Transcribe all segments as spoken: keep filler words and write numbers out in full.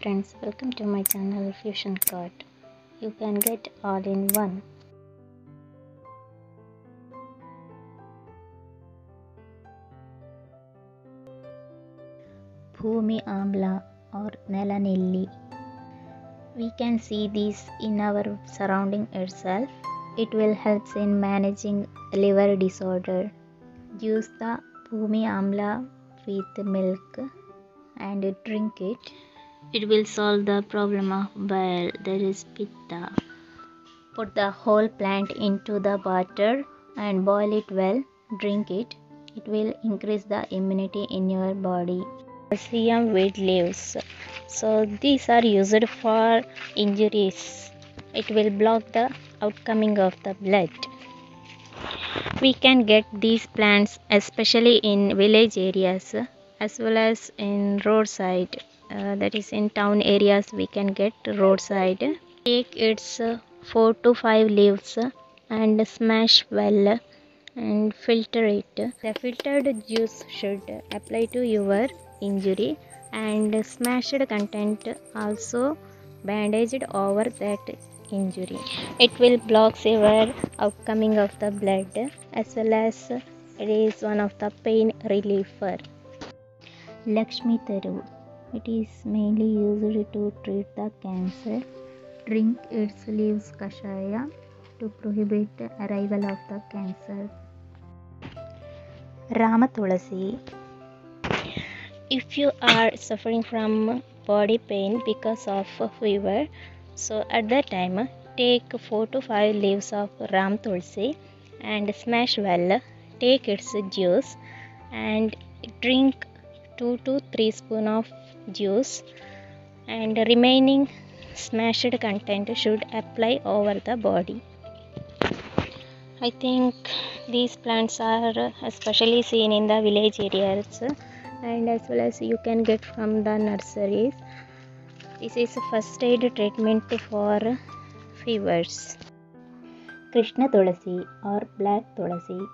friends, welcome to my channel FusionCART. You can get all in one. Bhoomi Amla or Nela Nilli. We can see these in our surrounding itself. It will help in managing liver disorder. Use the Bhoomi Amla with milk and drink it. It will solve the problem of bile, that is pitta. Put the whole plant into the water and boil it well. Drink it. It will increase the immunity in your body. Siam weed leaves. So these are used for injuries. It will block the outcoming of the blood. We can get these plants especially in village areas as well as in roadside. Uh, that is, in town areas we can get roadside. Take its uh, four to five leaves and smash well and filter it. The filtered juice should apply to your injury, and smashed content also bandaged over that injury. It will block your outcoming of the blood, as well as it is one of the pain reliever. Lakshmi Taru. It is mainly used to treat the cancer. Drink its leaves kashaya to prohibit the arrival of the cancer. Ramathulasi. If you are suffering from body pain because of fever, so at that time take four to five leaves of Ram Tulsi and smash well. Take its juice and drink two to three spoon of juice, and remaining smashed content should apply over the body. I think these plants are especially seen in the village areas, and as well as you can get from the nurseries. This is first aid treatment for fevers. Krishna Thulasi or Black Tulasi.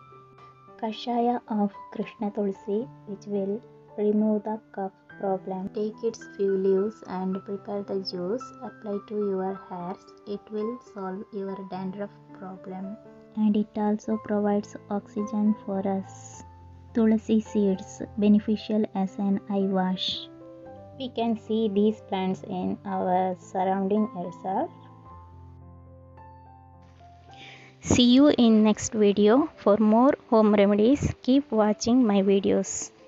Kashaya of Krishna Thulasi, which will remove the cough problem. Take its few leaves and prepare the juice. Apply to your hairs. It will solve your dandruff problem. And it also provides oxygen for us. Tulasi seeds, beneficial as an eye wash. We can see these plants in our surrounding itself. See you in next video. For more home remedies, keep watching my videos.